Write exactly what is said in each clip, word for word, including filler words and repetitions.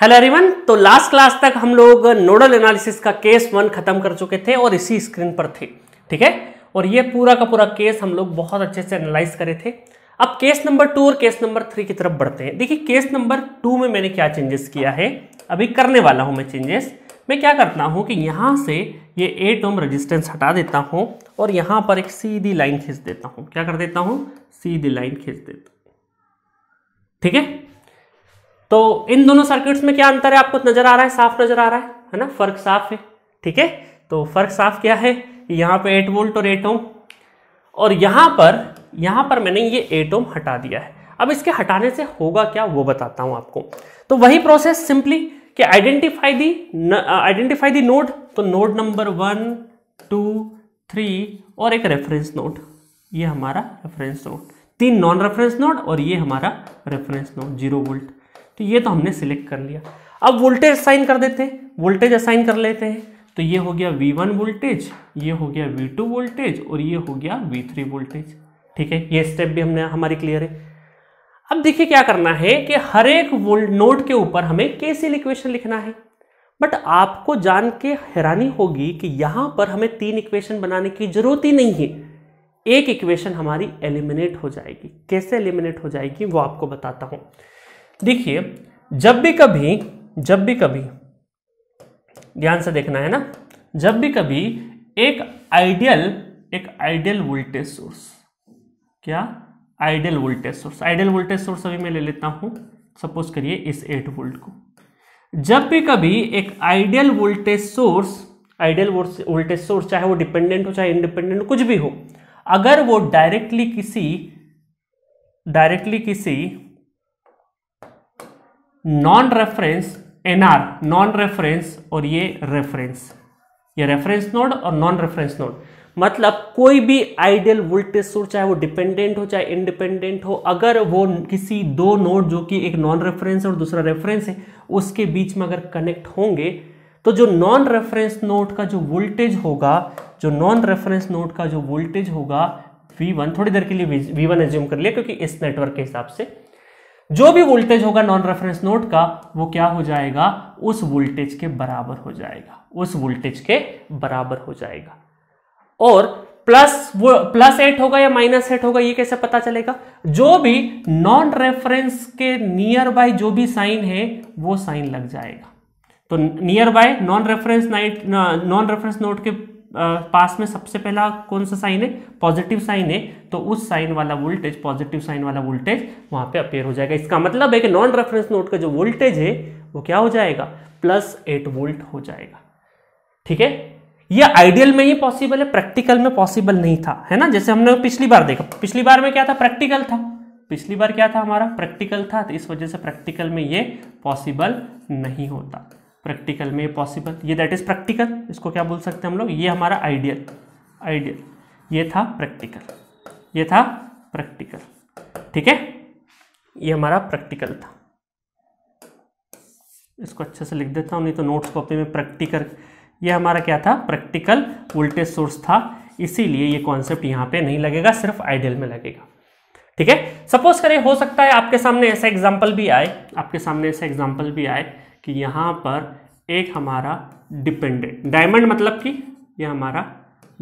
Hello everyone, तो last class तक हम लोग नोडल एनालिसिस का केस वन खत्म कर चुके थे और इसी स्क्रीन पर थे, ठीक है। और ये पूरा का पूरा केस हम लोग बहुत अच्छे से एनालाइज करे थे। अब केस नंबर टू और केस नंबर थ्री की तरफ बढ़ते हैं। देखिए केस नंबर टू में मैंने क्या चेंजेस किया है, अभी करने वाला हूँ मैं चेंजेस। मैं क्या करता हूँ कि यहाँ से ये एट ओम रजिस्टेंस हटा देता हूँ और यहाँ पर एक सीधी लाइन खींच देता हूँ। क्या कर देता हूँ? सीधी लाइन खींच देता हूँ, ठीक है। तो इन दोनों सर्किट्स में क्या अंतर है आपको नजर आ रहा है, साफ नजर आ रहा है है ना, फर्क साफ है, ठीक है। तो फर्क साफ क्या है, यहाँ पे एट वोल्ट और एट ओम, और यहाँ पर यहाँ पर मैंने ये एट ओम हटा दिया है। अब इसके हटाने से होगा क्या वो बताता हूँ आपको। तो वही प्रोसेस सिंपली कि identify the identify the node, तो node number one two three और एक रेफरेंस नोड, ये हमारा रेफरेंस नोड, तीन नॉन रेफरेंस नोड और ये हमारा रेफरेंस नोड जीरो वोल्ट। तो ये तो हमने सिलेक्ट कर लिया। अब वोल्टेज असाइन कर देते हैं, वोल्टेज असाइन कर लेते हैं। तो ये हो गया वी वन वोल्टेज, ये हो गया वी टू वोल्टेज और ये हो गया वी थ्री वोल्टेज, ठीक है। ये स्टेप भी हमने हमारी क्लियर है। अब देखिए क्या करना है कि हर एक वोल्ट नोड के ऊपर हमें केसीएल इक्वेशन लिखना है। बट आपको जान के हैरानी होगी कि यहाँ पर हमें तीन इक्वेशन बनाने की जरूरत ही नहीं है, एक इक्वेशन हमारी एलिमिनेट हो जाएगी। कैसे एलिमिनेट हो जाएगी वो आपको बताता हूँ। देखिए जब भी कभी जब भी कभी ध्यान से देखना है ना, जब भी कभी एक आइडियल एक आइडियल वोल्टेज सोर्स, क्या ideal voltage source ideal voltage source अभी मैं ले लेता हूं, सपोज करिए इस एट वोल्ट को। जब भी कभी एक ideal voltage source ideal voltage source चाहे वो डिपेंडेंट हो चाहे इंडिपेंडेंट कुछ भी हो, अगर वो डायरेक्टली किसी डायरेक्टली किसी non reference NR non reference और ये रेफरेंस ये रेफरेंस नोड और नॉन रेफरेंस नोड, मतलब कोई भी आइडियल वोल्टेज सोर्स चाहे वो डिपेंडेंट हो चाहे इंडिपेंडेंट हो, अगर वो किसी दो नोड जो कि एक नॉन रेफरेंस और दूसरा रेफरेंस है उसके बीच में अगर कनेक्ट होंगे, तो जो नॉन रेफरेंस नोड का जो वोल्टेज होगा जो नॉन रेफरेंस नोड का जो वोल्टेज होगा वी वन, थोड़ी देर के लिए वी वन एज्यूम कर लिया क्योंकि इस नेटवर्क के हिसाब से जो भी वोल्टेज होगा नॉन रेफरेंस नोड का वो क्या हो जाएगा, उस वोल्टेज के बराबर हो जाएगा उस वोल्टेज के बराबर हो जाएगा। और प्लस वो प्लस एट होगा या माइनस एट होगा ये कैसे पता चलेगा, जो भी नॉन रेफरेंस के नियर बाय जो भी साइन है वो साइन लग जाएगा। तो nearby non reference night non reference node के पास में सबसे पहला कौन सा साइन है, पॉजिटिव साइन है, तो उस साइन वाला वोल्टेज पॉजिटिव साइन वाला वोल्टेज वहां पे अपीयर हो जाएगा। इसका मतलब है कि नॉन रेफरेंस नोड का जो वोल्टेज है वो क्या हो जाएगा, प्लस एट वोल्ट हो जाएगा, ठीक है। ये आइडियल में ही पॉसिबल है, प्रैक्टिकल में पॉसिबल नहीं था, है ना। जैसे हमने पिछली बार देखा, पिछली बार में क्या था, प्रैक्टिकल था, पिछली बार क्या था हमारा प्रैक्टिकल था, तो इस वजह से प्रैक्टिकल में ये पॉसिबल नहीं होता। प्रैक्टिकल में पॉसिबल, ये दैट इज प्रैक्टिकल, इसको क्या बोल सकते हैं हम लोग, ये हमारा आइडियल आइडियल ये था प्रैक्टिकल ये था प्रैक्टिकल ठीक है, ये हमारा प्रैक्टिकल था। इसको अच्छे से लिख देता हूँ, नहीं तो नोट्स कॉपी में प्रैक्टिकल, ये हमारा क्या था प्रैक्टिकल वोल्टेज सोर्स था, इसीलिए ये कॉन्सेप्ट यहाँ पे नहीं लगेगा, सिर्फ आइडियल में लगेगा, ठीक है। सपोज करें हो सकता है आपके सामने ऐसा एग्जाम्पल भी आए आपके सामने ऐसा एग्जाम्पल भी आए कि यहाँ पर एक हमारा डिपेंडेंट डायमंड, मतलब कि यह हमारा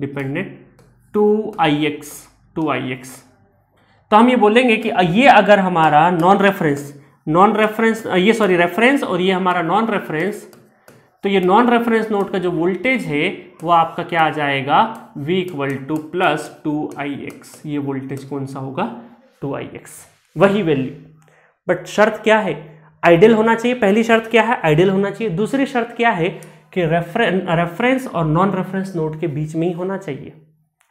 dependent two I X two I X, तो हम ये बोलेंगे कि ये अगर हमारा नॉन रेफरेंस नॉन रेफरेंस ये सॉरी रेफरेंस और ये हमारा नॉन रेफरेंस, तो ये नॉन रेफरेंस नोड का जो वोल्टेज है वो आपका क्या आ जाएगा, v equal to plus two I X. ये वोल्टेज कौन सा होगा, टू आई एक्स, वही वैल्यू। बट शर्त क्या है, आइडियल होना चाहिए, पहली शर्त क्या है आइडियल होना चाहिए, दूसरी शर्त क्या है कि रेफरेंस रेफरेंस और नॉन रेफरेंस नोड के बीच में ही होना चाहिए,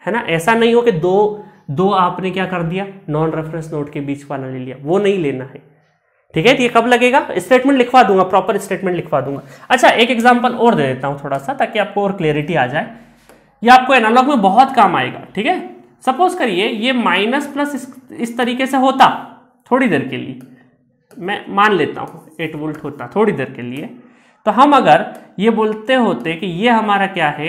है ना। ऐसा नहीं हो कि दो दो आपने क्या कर दिया, नॉन रेफरेंस नोड के बीच वाला ले लिया, वो नहीं लेना है, ठीक है। ये कब लगेगा, स्टेटमेंट लिखवा दूंगा, प्रॉपर स्टेटमेंट लिखवा दूंगा। अच्छा एक एग्जाम्पल और दे देता हूँ थोड़ा सा, ताकि आपको और क्लियरिटी आ जाए, यह आपको एनालॉग में बहुत काम आएगा, ठीक है। सपोज करिए ये माइनस प्लस इस तरीके से होता, थोड़ी देर के लिए मैं मान लेता हूँ एट वोल्ट होता थोड़ी देर के लिए, तो हम अगर ये बोलते होते कि ये हमारा क्या है,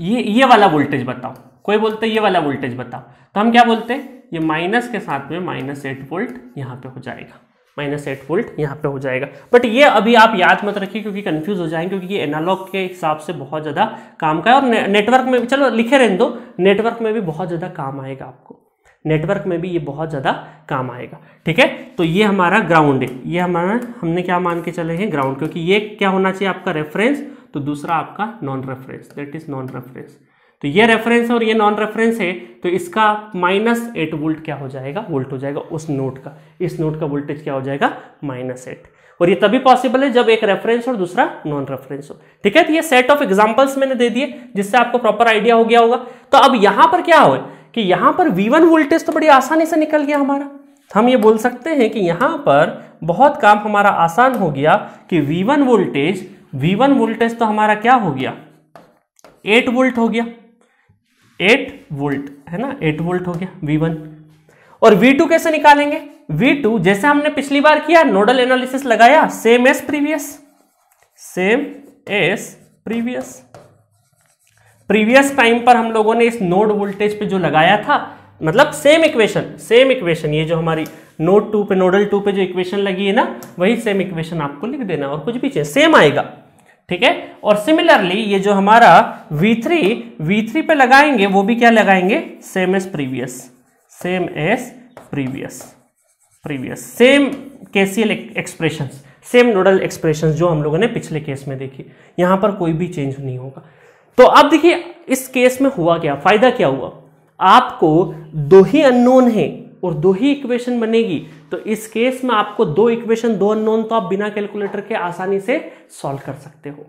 ये ये वाला वोल्टेज बताओ, कोई बोलते ये वाला वोल्टेज बताओ, तो हम क्या बोलते, ये माइनस के साथ में माइनस एट वोल्ट यहाँ पे हो जाएगा, माइनस एट वोल्ट यहाँ पे हो जाएगा। बट ये अभी आप याद मत रखिए क्योंकि कंफ्यूज हो जाएंगे, क्योंकि ये एनालॉग के हिसाब से बहुत ज़्यादा काम का है और ने, नेटवर्क में भी, चलो लिखे रहने दो, नेटवर्क में भी बहुत ज़्यादा काम आएगा आपको, नेटवर्क में भी ये बहुत ज़्यादा काम आएगा। ठीक है, तो ये हमारा ग्राउंड है, ये हमारा हमने क्या मान के चले हैं ग्राउंड, क्योंकि ये क्या होना चाहिए आपका रेफरेंस, तो दूसरा आपका non reference, that is non reference. तो ये रेफरेंस है और ये नॉन रेफरेंस है, तो इसका माइनस एट वोल्ट क्या हो जाएगा, वोल्ट हो जाएगा उस नोड का, इस नोड का वोल्टेज क्या हो जाएगा माइनस एट। और ये तभी पॉसिबल है जब एक रेफरेंस और दूसरा नॉन रेफरेंस हो। ठीक है, तो ये सेट ऑफ एग्जांपल्स मैंने दे दिए जिससे आपको प्रॉपर आइडिया हो गया होगा। तो अब यहाँ पर क्या हो कि यहाँ पर वी वन वोल्टेज तो बड़ी आसानी से निकल गया हमारा, हम ये बोल सकते हैं कि यहाँ पर बहुत काम हमारा आसान हो गया कि V one voltage V one voltage तो हमारा क्या हो गया एट वोल्ट हो गया, एट वोल्ट है ना, एट वोल्ट हो गया वी वन। और वी टू कैसे निकालेंगे, वी टू जैसे हमने पिछली बार किया नोडल एनालिसिस लगाया, same as previous, same as previous previous time पर हम लोगों ने इस नोड वोल्टेज पे जो लगाया था, मतलब सेम इक्वेशन, सेम इक्वेशन ये जो हमारी नोड टू पे नोडल टू पे जो इक्वेशन लगी है ना, वही सेम इक्वेशन आपको लिख देना और कुछ भी चाहिए सेम आएगा। ठीक है, और सिमिलरली ये जो हमारा वी थ्री वी थ्री पे लगाएंगे वो भी क्या लगाएंगे, same as previous, same as previous previous same KCL expressions, same nodal expressions जो हम लोगों ने पिछले केस में देखी, यहां पर कोई भी चेंज नहीं होगा। तो अब देखिए इस केस में हुआ क्या, फायदा क्या हुआ, आपको दो ही अननोन है और दो ही इक्वेशन बनेगी, तो इस केस में आपको दो इक्वेशन दो अननोन तो आप बिना कैलकुलेटर के आसानी से सॉल्व कर सकते हो।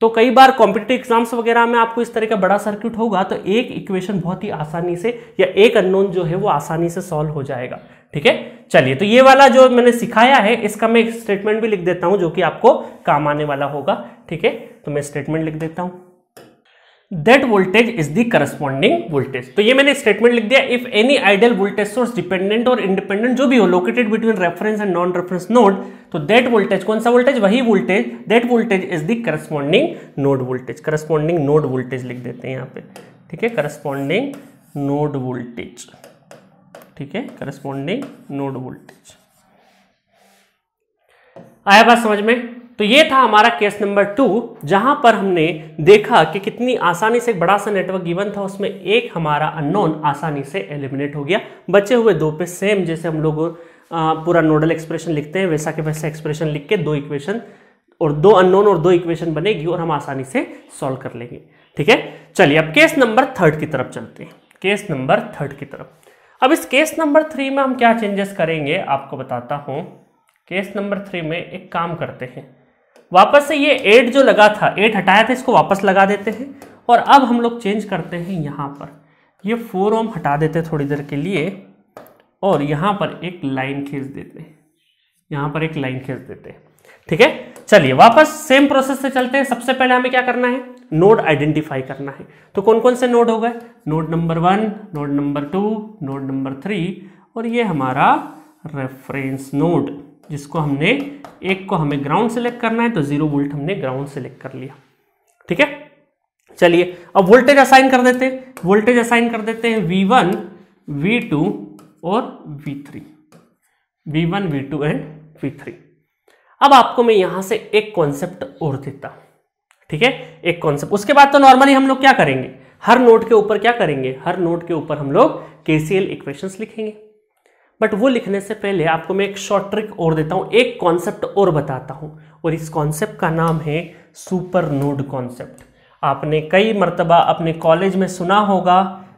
तो कई बार कॉम्पिटिटिव एग्जाम्स वगैरह में आपको इस तरह का बड़ा सर्किट होगा तो एक इक्वेशन बहुत ही आसानी से या एक अननोन जो है वो आसानी से सॉल्व हो जाएगा। ठीक है, चलिए तो ये वाला जो मैंने सिखाया है इसका मैं एक स्टेटमेंट भी लिख देता हूं जो कि आपको काम आने वाला होगा। ठीक है, तो मैं स्टेटमेंट लिख देता हूं, That voltage is the corresponding voltage। तो ये मैंने स्टेटमेंट लिख दिया, if any ideal voltage source dependent और इंडिपेंडेंट जो भी हो located between reference and non reference node, तो दैट वोल्टेज, कौन सा वोल्टेज, वही voltage, that voltage is the corresponding node voltage, corresponding node voltage लिख देते हैं यहाँ पे। ठीक है, करस्पॉन्डिंग नोड वोल्टेज, ठीक है, करस्पॉन्डिंग नोड वोल्टेज। आया बात समझ में? तो ये था हमारा केस नंबर टू जहां पर हमने देखा कि कितनी आसानी से एक बड़ा सा नेटवर्क गिवन था, उसमें एक हमारा अननोन आसानी से एलिमिनेट हो गया, बचे हुए दो पे सेम जैसे हम लोग पूरा नोडल एक्सप्रेशन लिखते हैं वैसा के वैसा एक्सप्रेशन लिख के दो इक्वेशन और दो अननोन और दो इक्वेशन बनेगी और हम आसानी से सॉल्व कर लेंगे। ठीक है, चलिए अब केस नंबर थर्ड की तरफ चलते हैं, केस नंबर थर्ड की तरफ। अब इस केस नंबर थ्री में हम क्या चेंजेस करेंगे आपको बताता हूँ। केस नंबर थ्री में एक काम करते हैं, वापस से ये एट जो लगा था, एट हटाया था, इसको वापस लगा देते हैं और अब हम लोग चेंज करते हैं यहाँ पर, ये फोर ओम हटा देते हैं थोड़ी देर के लिए और यहाँ पर एक लाइन खींच देते हैं, यहाँ पर एक लाइन खींच देते हैं। ठीक है, चलिए वापस सेम प्रोसेस से चलते हैं। सबसे पहले हमें क्या करना है, नोड आइडेंटिफाई करना है, तो कौन कौन से नोड हो गए, node number one, node number two, node number three और ये हमारा रेफरेंस नोड जिसको हमने, एक को हमें ग्राउंड सेलेक्ट करना है तो जीरो वोल्ट हमने ग्राउंड सेलेक्ट कर लिया। ठीक है, चलिए अब वोल्टेज असाइन कर देते हैं, वोल्टेज असाइन कर देते हैं वी वन, वी टू और V three, V one, V two and V three. अब आपको मैं यहां से एक कॉन्सेप्ट और देता हूं, ठीक है, एक कॉन्सेप्ट। उसके बाद तो नॉर्मली हम लोग क्या करेंगे, हर नोड के ऊपर क्या करेंगे, हर नोड के ऊपर हम लोग केसीएल इक्वेशंस लिखेंगे। बट वो लिखने से पहले आपको मैं एक शॉर्ट ट्रिक और देता हूँ, एक कॉन्सेप्ट और बताता हूँ और इस कॉन्सेप्ट का नाम है सुपर नोड कॉन्सेप्ट। आपने कई मर्तबा अपने कॉलेज में सुना होगा,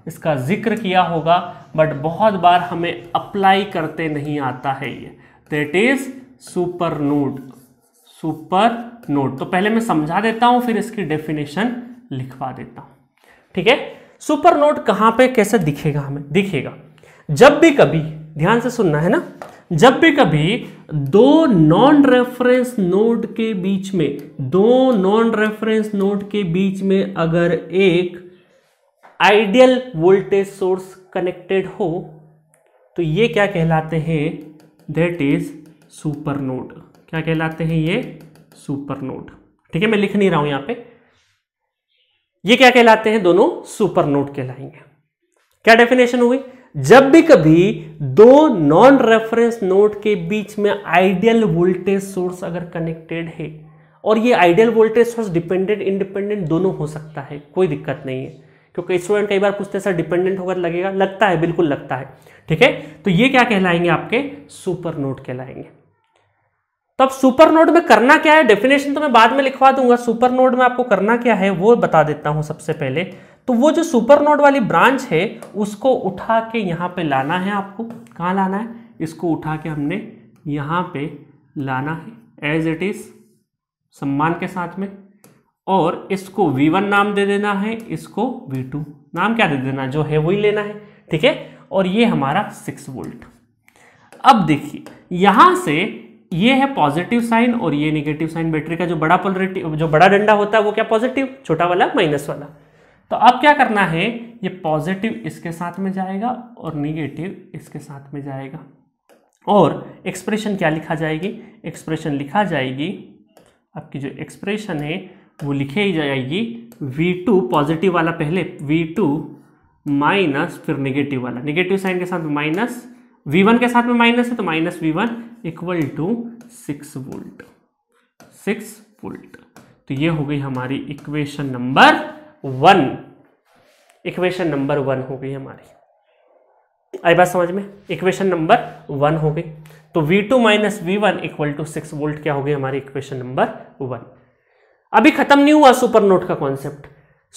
इसका जिक्र किया होगा, बट बहुत बार हमें अप्लाई करते नहीं आता है ये, that is super node, super node. तो पहले मैं समझा देता हूँ फिर इसकी डेफिनेशन लिखवा देता हूँ। ठीक है, सुपर नोड कहाँ पर कैसे दिखेगा, हमें दिखेगा जब भी कभी, ध्यान से सुनना है ना, जब भी कभी दो नॉन रेफरेंस नोड के बीच में, दो नॉन रेफरेंस नोड के बीच में अगर एक आइडियल वोल्टेज सोर्स कनेक्टेड हो तो ये क्या कहलाते हैं, दैट इज सुपर नोड। क्या कहलाते हैं ये, सुपर नोड। ठीक है, मैं लिख नहीं रहा हूं यहां पे, ये क्या कहलाते हैं, दोनों सुपर नोड कहलाएंगे। क्या डेफिनेशन हुई, जब भी कभी दो नॉन रेफरेंस नोड के बीच में आइडियल वोल्टेज सोर्स अगर कनेक्टेड है, और ये ideal voltage source dependent independent दोनों हो सकता है, कोई दिक्कत नहीं है, क्योंकि स्टूडेंट कई बार पूछते हैं सर डिपेंडेंट होकर लगेगा, लगता है, बिल्कुल लगता है, ठीक है। तो ये क्या कहलाएंगे, आपके सुपर नोड कहलाएंगे। तो अब सुपर नोड में करना क्या है, डेफिनेशन तो मैं बाद में लिखवा दूंगा, सुपर नोड में आपको करना क्या है वो बता देता हूं सबसे पहले। तो वो जो सुपर नोड वाली ब्रांच है उसको उठा के यहाँ पे लाना है आपको, कहाँ लाना है, इसको उठा के हमने यहाँ पे लाना है एज इट इज, सम्मान के साथ में, और इसको वी वन नाम दे देना है, इसको वी टू नाम क्या दे देना, जो है वही लेना है, ठीक है। और ये हमारा सिक्स वोल्ट। अब देखिए यहाँ से ये है पॉजिटिव साइन और ये नेगेटिव साइन, बैटरी का जो बड़ा पोलरिटी, जो बड़ा डंडा होता है वो क्या, पॉजिटिव, छोटा वाला माइनस वाला। तो अब क्या करना है, ये पॉजिटिव इसके साथ में जाएगा और नेगेटिव इसके साथ में जाएगा, और एक्सप्रेशन क्या लिखा जाएगी, एक्सप्रेशन लिखा जाएगी, आपकी जो एक्सप्रेशन है वो लिखे ही जाएगी वी टू, पॉजिटिव वाला पहले वी टू माइनस फिर नेगेटिव वाला, नेगेटिव साइन के साथ माइनस, वी वन के साथ में माइनस है तो minus V one equal to six volt, six volt. तो ये हो गई हमारी equation number one, equation number one हो गई हमारी, आई बात समझ में, इक्वेशन नंबर वन हो गई। तो V two minus V one equal to six volt क्या हो गई हमारी इक्वेशन नंबर वन। अभी खत्म नहीं हुआ सुपर नोड का कॉन्सेप्ट।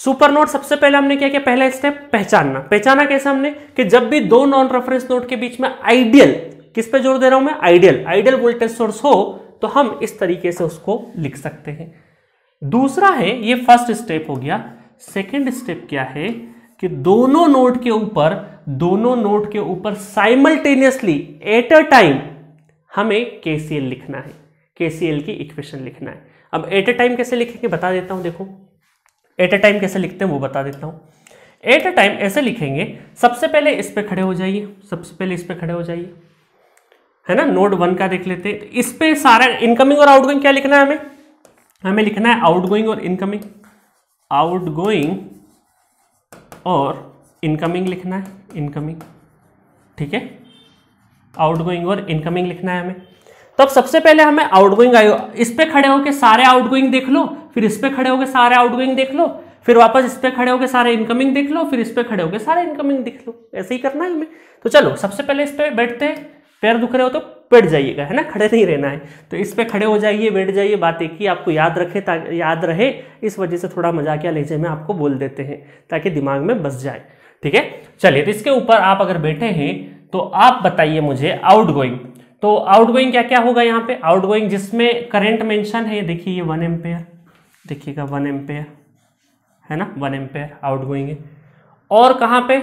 सुपर नोड सबसे पहले हमने क्या किया, पहला स्टेप पहचानना, पहचाना कैसे हमने, कि जब भी दो नॉन रेफरेंस नोड के बीच में आइडियल, किस पे जोर दे रहा हूं मैं, आइडियल, आइडियल वोल्टेज सोर्स हो तो हम इस तरीके से उसको लिख सकते हैं। दूसरा है, ये फर्स्ट स्टेप हो गया। सेकेंड स्टेप क्या है, कि दोनों नोड के ऊपर, दोनों नोड के ऊपर साइमल्टेनियसली एट अ टाइम हमें केसीएल लिखना है, केसीएल की इक्वेशन लिखना है। अब एट अ टाइम कैसे लिखेंगे बता देता हूं, देखो एट अ टाइम कैसे लिखते हैं वो बता देता हूं। एट अ टाइम ऐसे लिखेंगे, सबसे पहले इस पे खड़े हो जाइए, सबसे पहले इस पे खड़े हो जाइए, है ना, नोड वन का देख लेते हैं। तो इस पे सारा इनकमिंग और आउटगोइंग क्या लिखना है हमें, हमें लिखना है आउटगोइंग और इनकमिंग, आउटगोइंग और इनकमिंग लिखना है, इनकमिंग, ठीक है, आउटगोइंग और इनकमिंग लिखना है हमें। तो अब सबसे पहले हमें आउटगोइंग, इस पे खड़े होकर सारे आउटगोइंग देख लो, फिर इस पे खड़े होकर सारे आउटगोइंग देख लो, फिर वापस इस पे खड़े होकर सारे इनकमिंग देख लो, फिर इस पे खड़े होकर सारे इनकमिंग देख लो, ऐसे ही करना है हमें। तो चलो सबसे पहले इस पे बैठते हैं, पैर दुख रहे हो तो बैठ जाइएगा, है ना, खड़े नहीं रहना है, तो इस पे खड़े हो जाइए, बैठ जाइए, बात एक ही आपको याद रखे, याद रहे, इस वजह से थोड़ा मजाकिया लहजे में आपको बोल देते हैं ताकि दिमाग में बस जाए, ठीक है। चलिए, तो इसके ऊपर आप अगर बैठे हैं तो आप बताइए मुझे आउटगोइंग, तो आउटगोइंग क्या क्या होगा यहाँ पे, आउटगोइंग जिसमें करंट मेंशन है, देखिए ये वन एम्पेयर, देखिएगा वन एम्पेयर है ना, वन एम्पेयर आउटगोइंग है, और कहाँ पे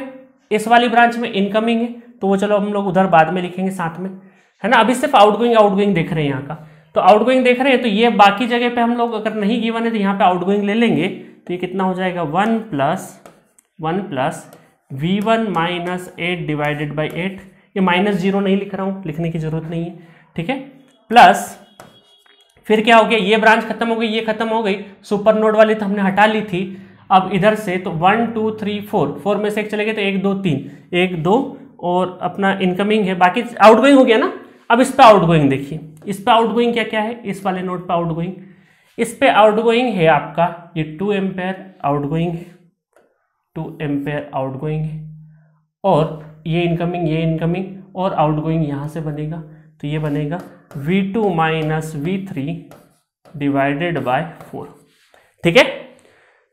इस वाली ब्रांच में इनकमिंग है, तो वो चलो हम लोग उधर बाद में लिखेंगे साथ में, है ना। अभी सिर्फ आउटगोइंग आउटगोइंग देख रहे हैं यहाँ का, तो आउटगोइंग देख रहे हैं, तो ये बाकी जगह पे हम लोग अगर नहीं गिवन है तो यहाँ पे आउटगोइंग ले लेंगे, तो ये कितना हो जाएगा, one plus one plus V one minus eight divided by eight, ये माइनस जीरो नहीं लिख रहा हूं, लिखने की जरूरत नहीं है, ठीक है, प्लस फिर क्या हो गया, ये ब्रांच खत्म हो गई, ये खत्म हो गई, सुपर नोड वाली तो हमने हटा ली थी। अब इधर से तो one two three four, four में से एक चले गए तो एक दो तीन, एक दो, और अपना इनकमिंग है, बाकी आउटगोइंग हो गया ना। अब इस पर आउटगोइंग देखिए, इस पर आउटगोइंग क्या क्या है, इस वाले नोड पर आउटगोइंग, इस पर आउटगोइंग है आपका ये टू एम्पेयर आउटगोइंग है, टू एम्पेयर आउटगोइंग है, और ये इनकमिंग, ये इनकमिंग और आउटगोइंग यहाँ से बनेगा, तो ये बनेगा V two two minus V three divided by four, ठीक है।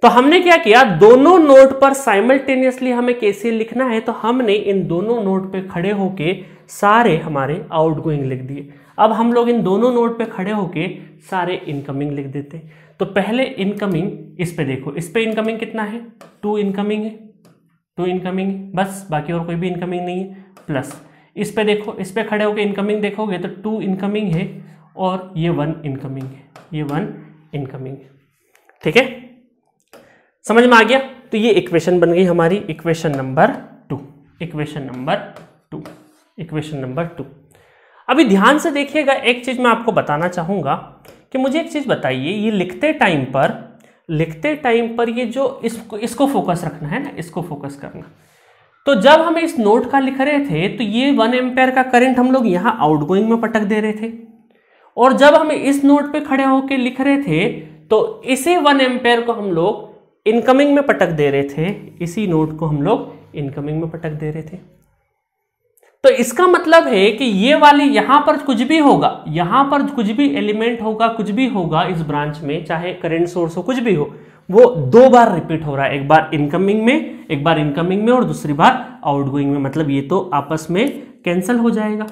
तो हमने क्या किया, दोनों नोड पर साइमल्टेनियसली हमें केसीएल लिखना है, तो हमने इन दोनों नोड पे खड़े होके सारे हमारे आउटगोइंग लिख दिए। अब हम लोग इन दोनों नोड पे खड़े होके सारे इनकमिंग लिख देते। तो पहले इनकमिंग, इस पे देखो, इस पे इनकमिंग कितना है, टू इनकमिंग है, टू इनकमिंग बस, बाकी और कोई भी इनकमिंग नहीं है। प्लस इस पे देखो, इस पे खड़े होकर इनकमिंग देखोगे तो टू इनकमिंग है और ये वन इनकमिंग है, ये वन इनकमिंग है, ठीक है, समझ में आ गया। तो ये इक्वेशन बन गई हमारी equation number two, equation number two, equation number two. अभी ध्यान से देखिएगा, एक चीज मैं आपको बताना चाहूंगा, कि मुझे एक चीज बताइए, ये लिखते टाइम पर, लिखते टाइम पर ये जो इसको इसको फोकस रखना है ना, इसको फोकस करना, तो जब हम इस नोट का लिख रहे थे तो ये वन एम्पेयर का करंट हम लोग यहाँ आउटगोइंग में पटक दे रहे थे, और जब हम इस नोट पे खड़े होकर लिख रहे थे तो इसी वन एम्पेयर को हम लोग इनकमिंग में पटक दे रहे थे, इसी नोट को हम लोग इनकमिंग में पटक दे रहे थे। तो इसका मतलब है कि ये वाले यहाँ पर कुछ भी होगा, यहाँ पर कुछ भी एलिमेंट होगा, कुछ भी होगा इस ब्रांच में, चाहे करंट सोर्स हो कुछ भी हो, वो दो बार रिपीट हो रहा है, एक बार इनकमिंग में, एक बार इनकमिंग में और दूसरी बार आउटगोइंग में। मतलब ये तो आपस में कैंसिल हो जाएगा।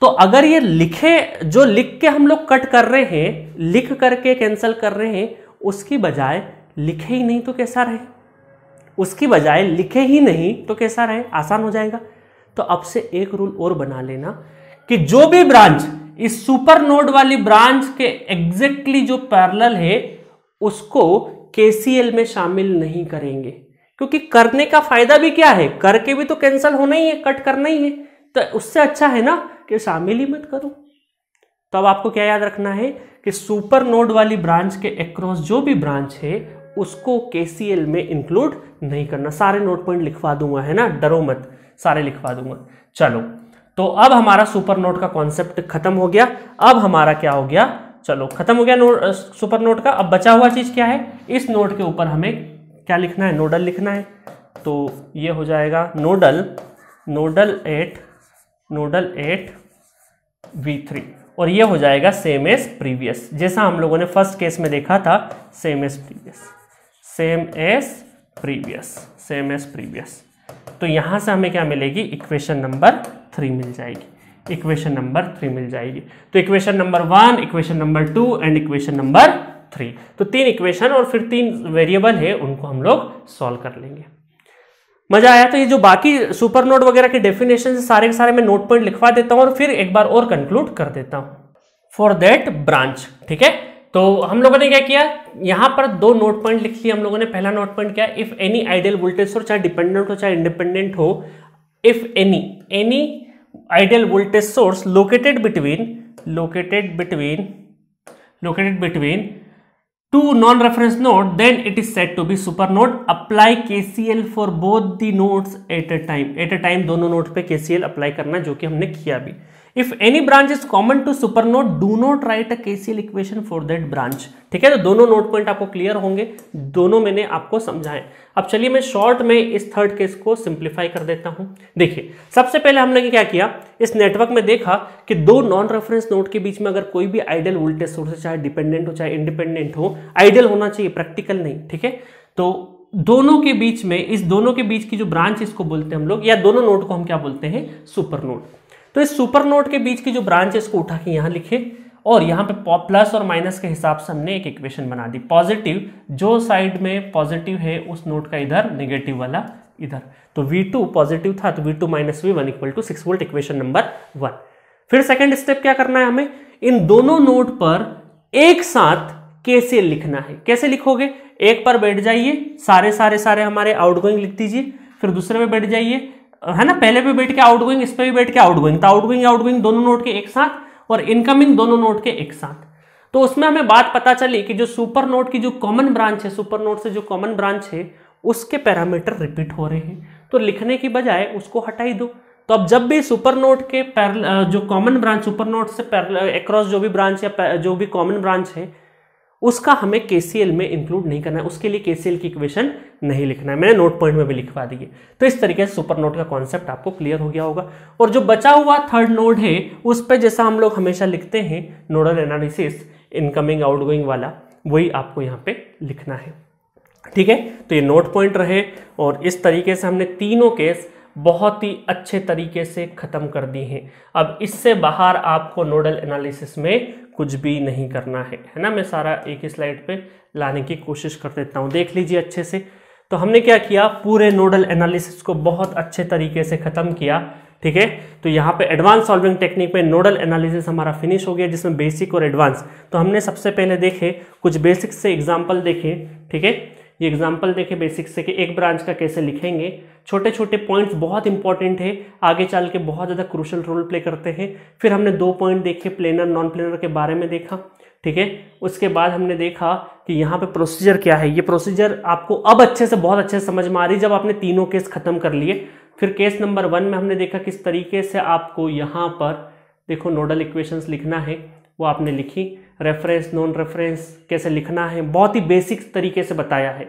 तो अगर ये लिखे, जो लिख के हम लोग कट कर रहे हैं, लिख करके कैंसिल कर रहे हैं, उसकी बजाय लिखे ही नहीं तो कैसा रहे, उसकी बजाय लिखे ही नहीं तो कैसा रहे, आसान हो जाएगा। तो अब से एक रूल और बना लेना कि जो भी ब्रांच इस सुपर नोड वाली ब्रांच के एग्जैक्टली जो पैरेलल है उसको केसीएल में शामिल नहीं करेंगे, क्योंकि करने का फायदा भी क्या है, करके भी तो कैंसिल होना ही है, कट करना ही है, तो उससे अच्छा है ना कि शामिल ही मत करो। तो अब आपको क्या याद रखना है कि सुपर नोड वाली ब्रांच के अक्रॉस जो भी ब्रांच है उसको केसीएल में इंक्लूड नहीं करना। सारे नोड पॉइंट लिखवा दूंगा, है ना, डरो मत, सारे लिखवा दूंगा। चलो, तो अब हमारा सुपर नोड का कॉन्सेप्ट खत्म हो गया। अब हमारा क्या हो गया, चलो खत्म हो गया नोड, सुपर नोड का। अब बचा हुआ चीज क्या है, इस नोड के ऊपर हमें क्या लिखना है, नोडल लिखना है। तो ये हो जाएगा nodal nodal at nodal at V three, और ये हो जाएगा सेम एज प्रीवियस, जैसा हम लोगों ने फर्स्ट केस में देखा था, same as previous same as previous same as previous. तो यहाँ से हमें क्या मिलेगी, इक्वेशन नंबर थ्री मिल जाएगी, इक्वेशन नंबर थ्री मिल जाएगी। तो equation number one, equation number two and equation number three, तो तीन इक्वेशन और फिर तीन वेरिएबल है, उनको हम लोग सॉल्व कर लेंगे। मजा आया? तो ये जो बाकी सुपर नोड वगैरह के डेफिनेशन सारे के सारे मैं नोट पॉइंट लिखवा देता हूँ और फिर एक बार और कंक्लूड कर देता हूँ फॉर दैट ब्रांच। ठीक है, तो हम लोगों ने क्या किया, यहाँ पर दो नोट पॉइंट लिख लिए हम लोगों ने। पहला नोट पॉइंट क्या, if any ideal voltage source, चाहे डिपेंडेंट हो चाहे इंडिपेंडेंट हो, if any any ideal voltage source located between located between located between two non reference node, then it is said to be super node, apply KCL for both the nodes at a time. At a time दोनों node पे KCL apply करना, जो कि हमने किया भी। If any branch is common to super node, do not write a K C L equation for that branch. ठीक है, तो दोनों नोट पॉइंट आपको क्लियर होंगे, दोनों मैंने आपको समझाए। अब चलिए मैं शॉर्ट में इस थर्ड केस को सिंप्लीफाई कर देता हूं। देखिए, सबसे पहले हमने क्या किया, इस नेटवर्क में देखा कि दो नॉन रेफरेंस नोड के बीच में अगर कोई भी आइडियल वोल्टेज सोर्स, चाहे डिपेंडेंट हो चाहे इंडिपेंडेंट हो, आइडियल होना चाहिए, प्रैक्टिकल नहीं। ठीक है, तो दोनों के बीच में, इस दोनों के बीच की जो ब्रांच, इसको बोलते हैं हम लोग, या दोनों नोड को हम क्या बोलते हैं, सुपर नोड। तो इस सुपर नोड के बीच की जो ब्रांच है इसको उठा के यहाँ लिखे, और यहाँ पे प्लस और माइनस के हिसाब से हमने एक इक्वेशन बना दी। पॉजिटिव, जो साइड में पॉजिटिव है उस नोड का इधर, नेगेटिव वाला इधर। तो V टू पॉजिटिव था, तो V two minus V one equal to six volt, equation number one. फिर सेकेंड स्टेप क्या करना है हमें, इन दोनों नोड पर एक साथ कैसे लिखना है। कैसे लिखोगे, एक पर बैठ जाइए, सारे सारे सारे हमारे आउटगोइंग लिख दीजिए, फिर दूसरे में बैठ जाइए, है ना, पहले पे बैठ के आउटगोइंग, इस पे भी बैठ के आउटगोइंग, तो आउटगोइंग आउटगोइंग दोनों नोड के एक साथ, और इनकमिंग दोनों नोड के एक साथ। तो उसमें हमें बात पता चली कि जो सुपर नोड की जो कॉमन ब्रांच है, सुपर नोड से जो कॉमन ब्रांच है, उसके पैरामीटर रिपीट हो रहे हैं, तो लिखने की बजाय उसको हटाई दो। तो अब जब भी सुपर नोड के पैरल, जो कॉमन ब्रांच सुपर नोड से अक्रॉस जो भी ब्रांच या जो भी कॉमन ब्रांच है, उसका हमें केसीएल में इंक्लूड नहीं करना है, उसके लिए केसीएल की इक्वेशन नहीं लिखना है, मैंने नोट पॉइंट में भी लिखवा दी है। तो इस तरीके से सुपर नोड का कॉन्सेप्ट आपको क्लियर हो गया होगा। और जो बचा हुआ थर्ड नोड है उस पर जैसा हम लोग हमेशा लिखते हैं नोडल एनालिसिस, इनकमिंग आउटगोइंग वाला, वही आपको यहाँ पे लिखना है। ठीक है, तो ये नोट पॉइंट रहे, और इस तरीके से हमने तीनों केस बहुत ही अच्छे तरीके से ख़त्म कर दी हैं। अब इससे बाहर आपको नोडल एनालिसिस में कुछ भी नहीं करना है, है ना। मैं सारा एक ही स्लाइड पे लाने की कोशिश कर देता हूँ, देख लीजिए अच्छे से। तो हमने क्या किया, पूरे नोडल एनालिसिस को बहुत अच्छे तरीके से ख़त्म किया। ठीक है, तो यहाँ पे एडवांस सॉल्विंग टेक्निक में नोडल एनालिसिस हमारा फिनिश हो गया, जिसमें बेसिक और एडवांस। तो हमने सबसे पहले देखे, कुछ बेसिक से एग्जाम्पल देखे। ठीक है, ये एग्जाम्पल देखें बेसिक से कि एक ब्रांच का कैसे लिखेंगे। छोटे छोटे पॉइंट्स बहुत इंपॉर्टेंट है, आगे चल के बहुत ज़्यादा क्रूशल रोल प्ले करते हैं। फिर हमने दो पॉइंट देखे, प्लेनर नॉन प्लेनर के बारे में देखा, ठीक है। उसके बाद हमने देखा कि यहाँ पे प्रोसीजर क्या है। ये प्रोसीजर आपको अब अच्छे से बहुत अच्छे से समझ में आ रही जब आपने तीनों केस ख़त्म कर लिए। फिर केस नंबर वन में हमने देखा किस तरीके से आपको यहाँ पर देखो नोडल इक्वेशंस लिखना है, वो आपने लिखी, रेफरेंस नॉन रेफरेंस कैसे लिखना है बहुत ही बेसिक तरीके से बताया है।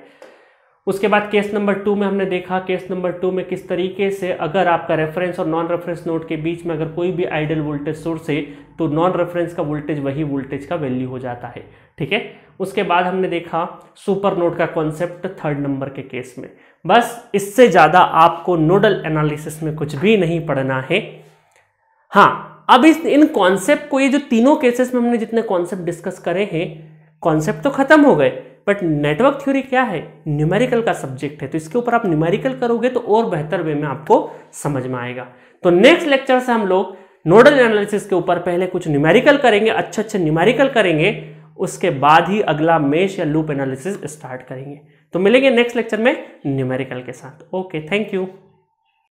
उसके बाद केस नंबर टू में हमने देखा, केस नंबर टू में किस तरीके से अगर आपका रेफरेंस और नॉन रेफरेंस नोड के बीच में अगर कोई भी आइडियल वोल्टेज सोर्स है तो नॉन रेफरेंस का वोल्टेज वही वोल्टेज का वैल्यू हो जाता है, ठीक है। उसके बाद हमने देखा सुपर नोड का कॉन्सेप्ट थर्ड नंबर के केस में। बस इससे ज़्यादा आपको नोडल एनालिसिस में कुछ भी नहीं पढ़ना है। हाँ, अब इस इन कॉन्सेप्ट को, ये जो तीनों केसेस में हमने जितने कॉन्सेप्ट डिस्कस करे हैं, कॉन्सेप्ट तो खत्म हो गए, बट नेटवर्क थ्योरी क्या है, न्यूमेरिकल का सब्जेक्ट है, तो इसके ऊपर आप न्यूमेरिकल करोगे तो और बेहतर वे में आपको समझ में आएगा। तो नेक्स्ट लेक्चर से हम लोग नोडल एनालिसिस के ऊपर पहले कुछ न्यूमेरिकल करेंगे, अच्छे अच्छे न्यूमेरिकल करेंगे, उसके बाद ही अगला मेश या लूप एनालिसिस स्टार्ट करेंगे। तो मिलेंगे नेक्स्ट लेक्चर में न्यूमेरिकल के साथ। Okay, thank you.